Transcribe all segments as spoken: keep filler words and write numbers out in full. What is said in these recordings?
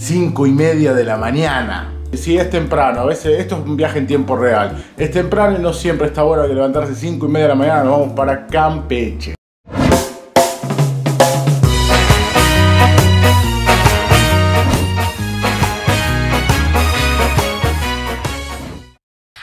cinco y media de la mañana. Si es temprano, a veces esto es un viaje en tiempo real, es temprano y no siempre está bueno que levantarse cinco y media de la mañana. Nos vamos para Campeche.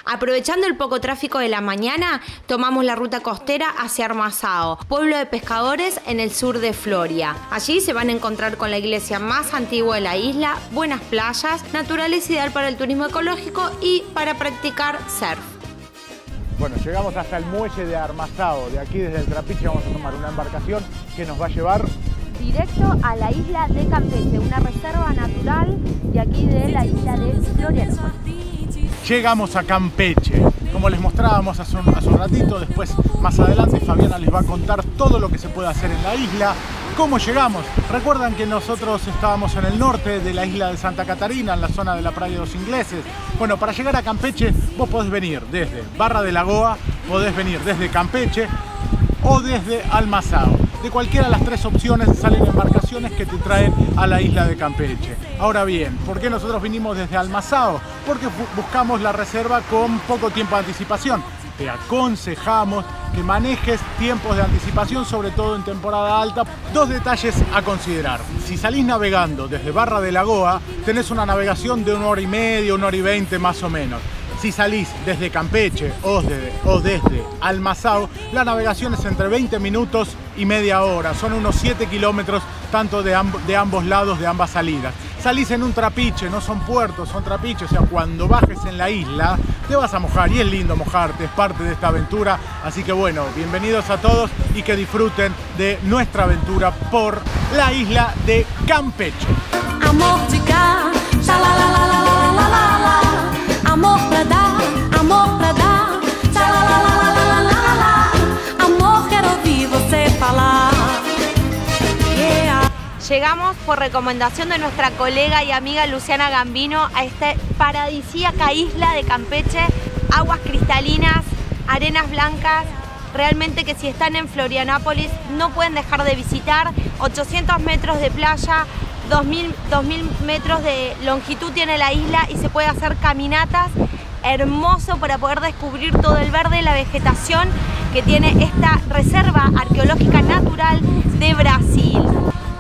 Aprovechando el poco tráfico de la mañana, tomamos la ruta costera hacia Armação, pueblo de pescadores en el sur de Floria. Allí se van a encontrar con la iglesia más antigua de la isla, buenas playas, naturaleza ideal para el turismo ecológico y para practicar surf. Bueno, llegamos hasta el muelle de Armação. De aquí, desde el Trapiche, vamos a tomar una embarcación que nos va a llevar directo a la isla de Campeche, una reserva natural de aquí de la isla de Florianápolis. Llegamos a Campeche, como les mostrábamos hace un, hace un ratito. Después, más adelante, Fabiana les va a contar todo lo que se puede hacer en la isla, cómo llegamos. Recuerdan que nosotros estábamos en el norte de la isla de Santa Catarina, en la zona de la Playa de los Ingleses. Bueno, para llegar a Campeche vos podés venir desde Barra de Lagoa, podés venir desde Campeche o desde Armação. De cualquiera de las tres opciones salen embarcaciones que te traen a la isla de Campeche. Ahora bien, ¿por qué nosotros vinimos desde Armação? Porque buscamos la reserva con poco tiempo de anticipación. Te aconsejamos que manejes tiempos de anticipación, sobre todo en temporada alta. Dos detalles a considerar. Si salís navegando desde Barra de Lagoa, tenés una navegación de una hora y media, una hora y veinte más o menos. Si salís desde Campeche o desde, o desde Armação, la navegación es entre veinte minutos y media hora. Son unos siete kilómetros tanto de, amb de ambos lados, de ambas salidas. Salís en un trapiche, no son puertos, son trapiches. O sea, cuando bajes en la isla te vas a mojar, y es lindo mojarte, es parte de esta aventura. Así que bueno, bienvenidos a todos y que disfruten de nuestra aventura por la isla de Campeche. Amor pra dar, amor pra dar, la la la la la la la la. Amor, quero ouvir você falar. Yeah. Llegamos por recomendación de nuestra colega y amiga Luciana Gambino a esta paradisíaca isla de Campeche. Aguas cristalinas, arenas blancas, realmente que si están en Florianápolis no pueden dejar de visitar. ochocientos metros de playa. dos mil, dos mil metros de longitud tiene la isla y se puede hacer caminatas. Hermoso para poder descubrir todo el verde y la vegetación que tiene esta reserva arqueológica natural de Brasil.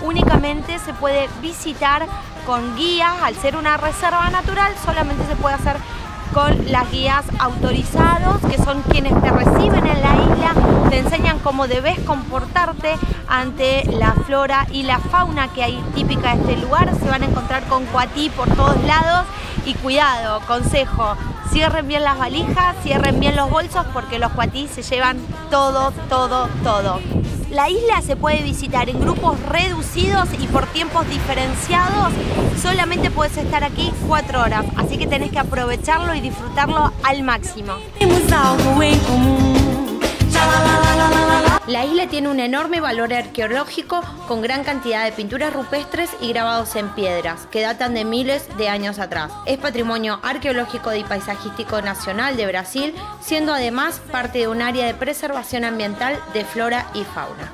Únicamente se puede visitar con guías. Al ser una reserva natural, solamente se puede hacer con las guías autorizados, que son quienes te reciben en la isla, te enseñan cómo debes comportarte ante la flora y la fauna que hay típica de este lugar. Se van a encontrar con cuatí por todos lados y cuidado, consejo, cierren bien las valijas, cierren bien los bolsos, porque los cuatí se llevan todo, todo, todo. La isla se puede visitar en grupos reducidos y por tiempos diferenciados. Solamente puedes estar aquí cuatro horas, así que tenés que aprovecharlo y disfrutarlo al máximo. La isla tiene un enorme valor arqueológico con gran cantidad de pinturas rupestres y grabados en piedras que datan de miles de años atrás. Es patrimonio arqueológico y paisajístico nacional de Brasil, siendo además parte de un área de preservación ambiental de flora y fauna.